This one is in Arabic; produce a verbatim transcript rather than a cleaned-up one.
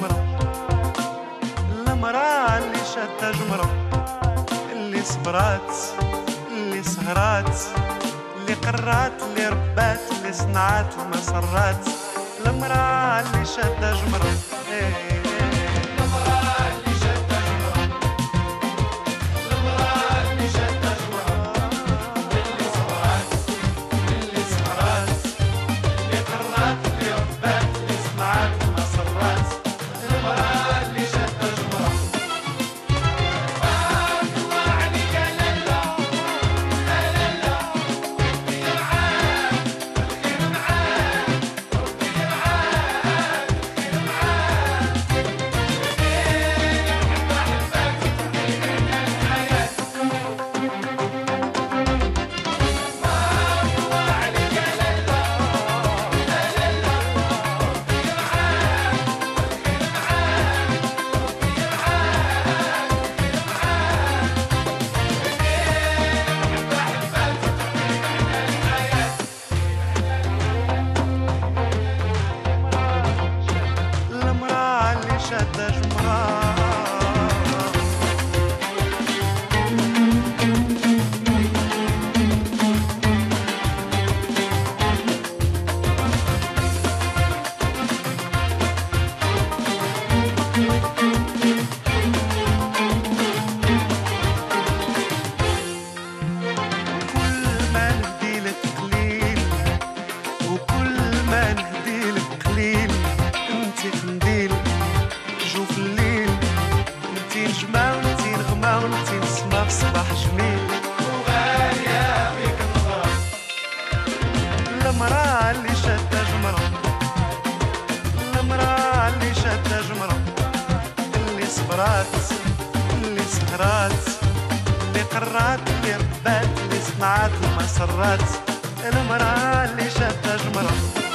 جمرة، المرأة اللي شادة جمرة، اللي صبرات اللي سهرات، اللي قرات اللي ربات اللي صنعات المسرات، المرأة اللي شادة جمرة. إيه المرأة اللي شادة جمرة، المرأة اللي شادة جمرة، اللي صبرات اللي سهرات، اللي قرات اللي ربات اللي صنعات المسرات، المرأة اللي شادة جمرة.